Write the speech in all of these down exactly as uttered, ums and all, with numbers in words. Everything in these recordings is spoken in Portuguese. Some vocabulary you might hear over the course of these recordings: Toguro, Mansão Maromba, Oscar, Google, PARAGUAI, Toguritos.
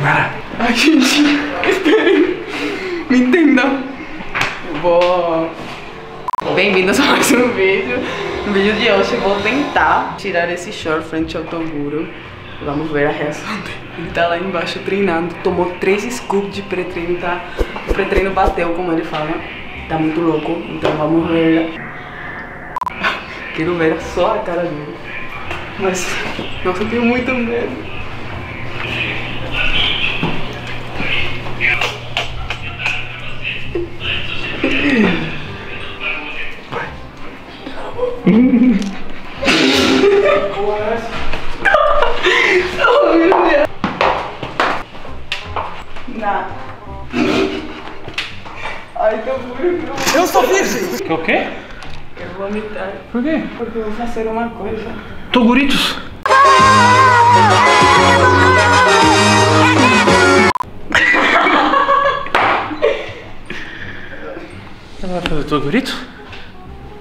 Para! A gente... Esperem! Me entendam! Eu vou... Bem-vindos a mais um vídeo. No vídeo de hoje eu vou tentar tirar esse short frente ao Toguro. Vamos ver a reação dele. Ele tá lá embaixo treinando. Tomou três scoops de pré-treino, tá? O pré-treino bateu, como ele fala. Tá muito louco, então vamos ver. Quero ver só a cara dele. Mas, nossa, eu tenho muito medo. Oh, meu Deus. Não. Ai, tô burro. Eu sou virgem. O quê? Eu vou vomitar. Por quê? Porque eu vou fazer uma coisa. Toguritos. Ela vai fazer Toguritos?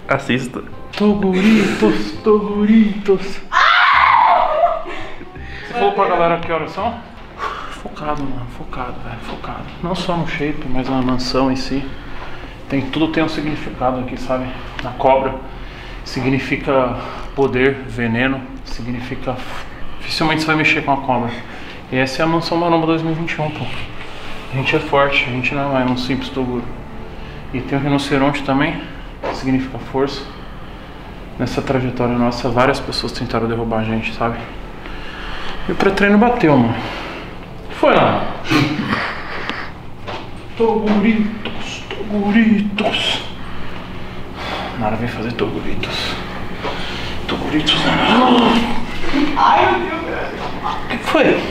Assista. Toguritos, Toguritos. Vou pra galera, que horas são? Focado, mano, focado, velho, focado. Não só no shape, mas na mansão em si. Tem, tudo tem um significado aqui, sabe? Na cobra significa poder, veneno, significa... Dificilmente você vai mexer com a cobra. E essa é a Mansão Maromba dois mil e vinte e um, pô. A gente é forte, a gente não é um simples Toguro. E tem o rinoceronte também, que significa força. Nessa trajetória nossa, várias pessoas tentaram derrubar a gente, sabe? E o pré-treino bateu, mano. Foi lá. Toguritos, Toguritos. Nara vem fazer Toguritos. Toguritos, Nara. Ai, meu Deus. O que foi?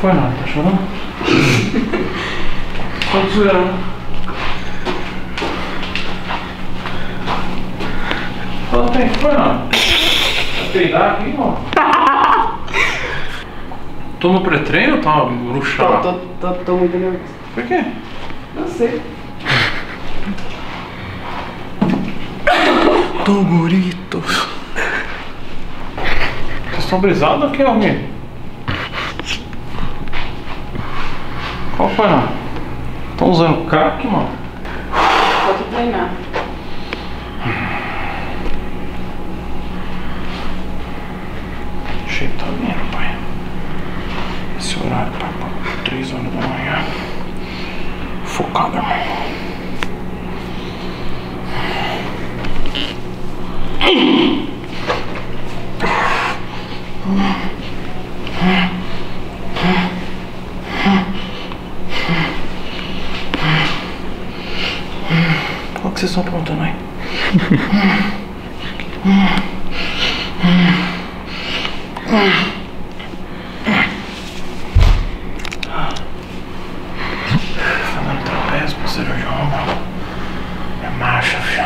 Foi nada, tá chorando? Tô zoando. Fala, tem, foi nada. Vai peidar aqui, ó. Tô no pré-treino ou tá bruxado? Tô, tô, tô, tô muito nervoso. Por quê? Não sei. Toguritos. Vocês estão brisados aqui, alguém? Opa, não. Estão usando crack, mano. Pode treinar. Cheio tá lindo, pai. Esse horário, papai. três horas da manhã. Focado, irmão. Vocês estão aprontando aí? Fazendo trapézio, parceiro de ombro. É marcha, filho.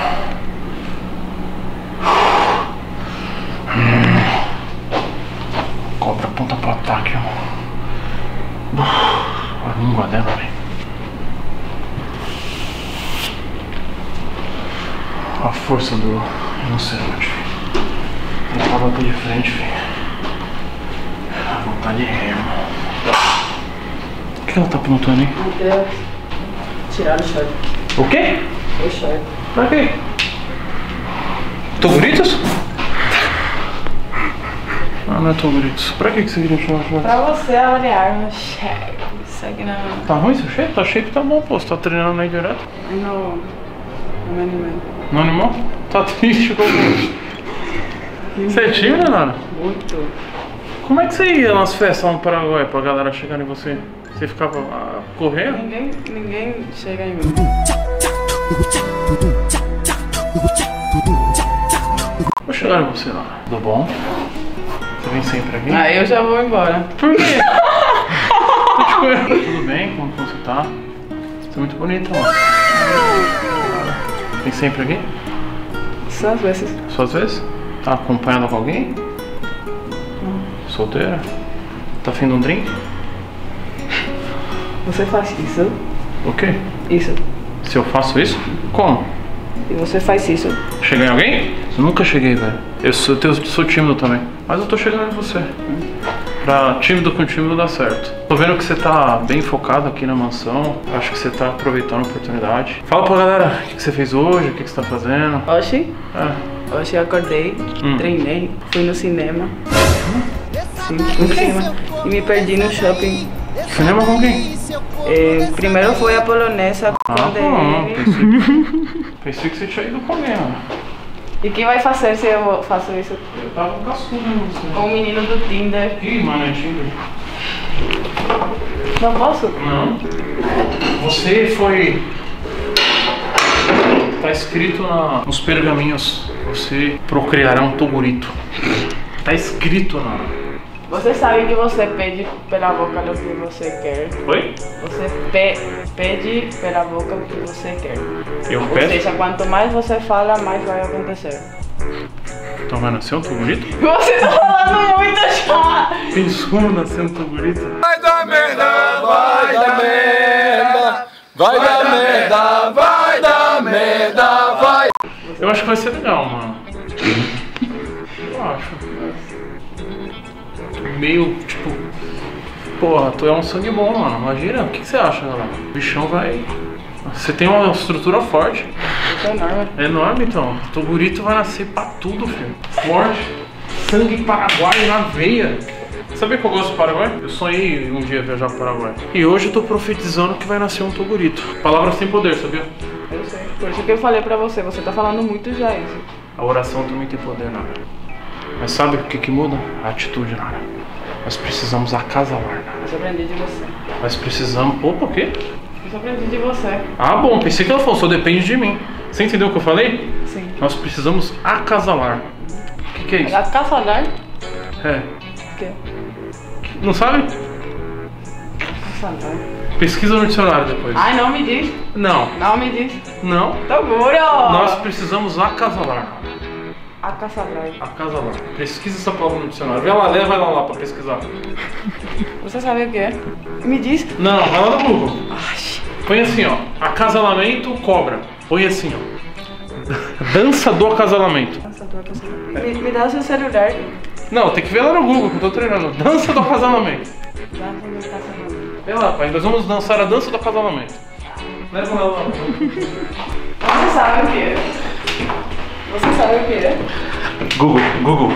Cobra aponta pro ataque, ó. A língua dela, velho. A força do rinoceronte, filho. Ele tá batendo de frente, filho. A vontade é ré, irmão. O que ela tá aprontando, hein? Não quero tirar o short. O quê? O short. Pra quê? Toguritos? Ah, não é Toguritos. Pra que você queria tirar o short? Pra você avaliar meu shape. Segue na... Tá ruim seu shape? Tá shape tá bom, pô. Você tá treinando aí direto? Não. Não é animado. No animal? Tá triste como você é tímida, Nara? Muito. Como é que você ia nas festas lá no Paraguai pra galera chegar em você? Você ficava ah, correndo? Ninguém, ninguém chega em mim. Vou chegar em você, Nara. Tudo bom? Você vem sempre aqui? Ah, eu já vou embora. Por quê? Tudo bem? Como você tá? Você tá muito bonita, ó. Tem sempre aqui? Só às vezes. Só às vezes? Tá acompanhada com alguém? Não. Solteira? Tá afim de um drink? Você faz isso? O quê? Isso. Se eu faço isso? Como? E você faz isso? Chegar em alguém? Eu nunca cheguei, velho. Eu sou, eu sou tímido também. Mas eu tô chegando em você. Pra tímido com tímido dá certo. Tô vendo que você tá bem focado aqui na mansão. Acho que você tá aproveitando a oportunidade. Fala pra galera o que você fez hoje, o que você tá fazendo. Hoje? É. Hoje eu acordei, hum. treinei, fui no cinema. Hum? Sim, fui no cinema. E me perdi no shopping. Cinema com quem? É, primeiro foi a polonesa com ah, o pensei, pensei que você tinha ido comer, mano. E quem vai fazer se eu faço isso? Eu tava com cascudo, não sei. Com o menino do Tinder. Ih, mano, é Tinder. Não posso? Não. Você foi... Tá escrito na... nos pergaminhos. Você procriará um Togurito. Tá escrito na... Você sabe que você pede pela boca o que você quer. Oi? Você pe pede pela boca o que você quer. Eu Ou peço? Ou seja, quanto mais você fala, mais vai acontecer. Então vai nascer um Togurito? Você tá falando muito já! Pensou nascer um Togurito? Vai dar merda, vai dar merda, vai dar merda, vai dar merda, vai! Eu acho que vai ser legal, mano. Eu acho. Meio, tipo, porra, tu é um sangue bom, mano, imagina, o que, que você acha, galera? O bichão vai... Você tem uma estrutura forte. Isso é enorme. É enorme, então. Togurito vai nascer pra tudo, filho. Forte. Sangue paraguaio na veia. Sabe que eu gosto do Paraguai? Eu sonhei um dia viajar pro Paraguai. E hoje eu tô profetizando que vai nascer um Togurito. Palavras sem poder, sabia? Eu sei. Por isso que eu falei pra você, você tá falando muito já isso. A oração também tem poder, né? Mas sabe o que que muda? A atitude, Nara. Nós precisamos acasalar, Nara. Eu só aprendi de você. Nós precisamos... Opa, o quê? Eu só aprendi de você. Ah, bom. Pensei que ela falou, só depende de mim. Você entendeu o que eu falei? Sim. Nós precisamos acasalar. O que que é isso? Acasalar? É. O quê? Não sabe? Acasalar. Pesquisa no dicionário depois. Ai, não me diz. Não. Não me diz. Não. Toguro! Nós precisamos acasalar. Acasalar. Acasalar. Pesquisa essa palavra no dicionário. Vai lá, leva ela lá pra pesquisar. Você sabe o que é? Me diz. Não, vai lá no Google. Ai. Põe assim, ó. Acasalamento, cobra. Põe assim, ó. Dança do acasalamento. Dança do acasalamento. É. Me, me dá o seu celular. Não, tem que ver lá no Google que eu tô treinando. Dança do acasalamento. Dança do acasalamento. Vê lá, pai. Nós vamos dançar a dança do acasalamento. Leva ela lá. Você sabe o que é? Você sabe o que é? Google, Google.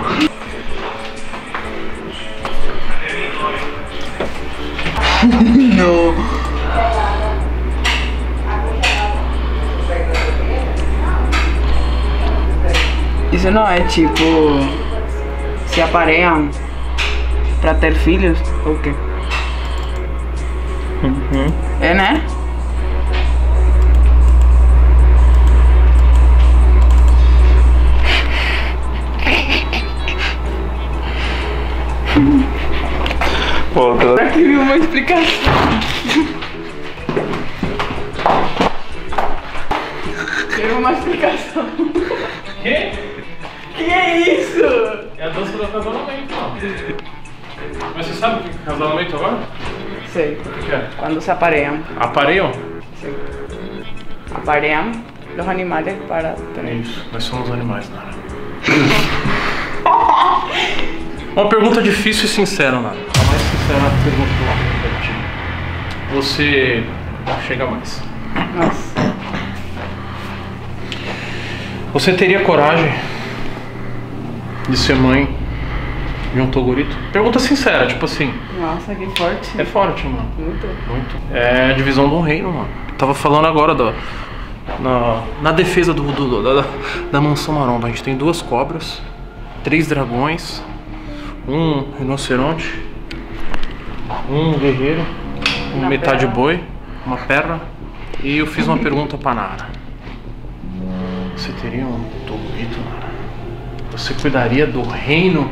Não. Isso não é tipo... Se apareiam pra ter filhos? Ou o quê? Uhum. É, né? Pô, tô... Pra que viu uma explicação? Teve uma explicação. Que? Que é isso? É a dança do acasalamento, ó. Mas você sabe o que é acasalamento agora? Sei. O que é? Quando se apareiam. Apareiam? Sim. Apareiam os animais para... Isso, nós somos animais, Nara. Uma pergunta difícil e sincera, Nara. A mais sincera pergunta do lado. Você chega mais. Nossa. Você teria coragem de ser mãe de um Togurito? Pergunta sincera, tipo assim. Nossa, que forte. É forte, mano. Muito. Muito. É a divisão do reino, mano. Tava falando agora da... Na, na defesa do, do, da, da Mansão Maromba. A gente tem duas cobras, três dragões... Um rinoceronte, um guerreiro, um metade boi, uma perna. E eu fiz uma pergunta pra Nara. Você teria um Togurito, Nara? Você cuidaria do reino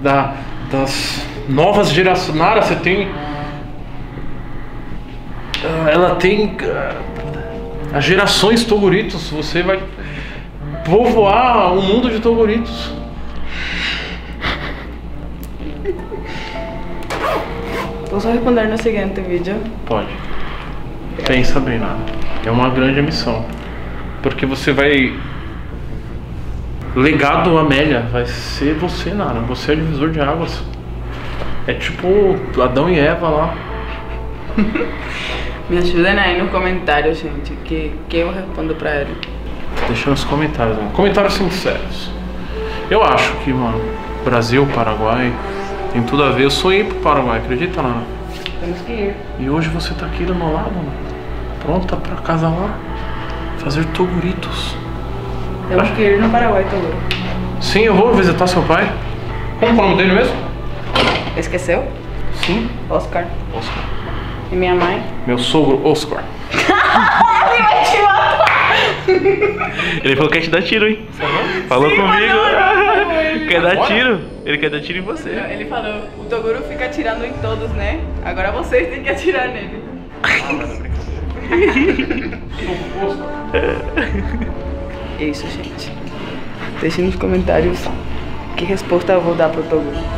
da, das novas gerações? Nara, você tem... Ela tem... As gerações Toguritos. Você vai povoar o mundo de Toguritos. Posso responder no seguinte vídeo? Pode. Pensa bem, né? É uma grande missão. Porque você vai... Legado Amélia vai ser você, Nara. Você é o divisor de águas. É tipo Adão e Eva lá. Me ajudem aí no comentário, gente, que, que eu respondo pra ele. Deixa nos comentários, mano. Comentários sinceros. Eu acho que, mano, Brasil, Paraguai, tem tudo a ver. Eu sou ir pro Paraguai, acredita, Nara? Temos que ir. E hoje você tá aqui do meu lado, mano. Pronta pra casa lá. Fazer Toguritos. Eu acho que ir no Paraguai, Toguro. Sim, eu vou visitar seu pai. Como é o nome dele mesmo? Esqueceu? Sim. Oscar. Oscar. E minha mãe? Meu sogro, Oscar. Ele vai te matar. Ele falou que quer te dar tiro, hein? Falou? Sim, comigo. Não, não, ele... Quer dar Agora? tiro? Ele quer dar tiro em você. Ele falou, o Toguro fica atirando em todos, né? Agora vocês têm que atirar nele. Ah, mas é brincadeira. Sogro Oscar. É isso, gente. Deixem nos comentários que resposta eu vou dar pro Toguro.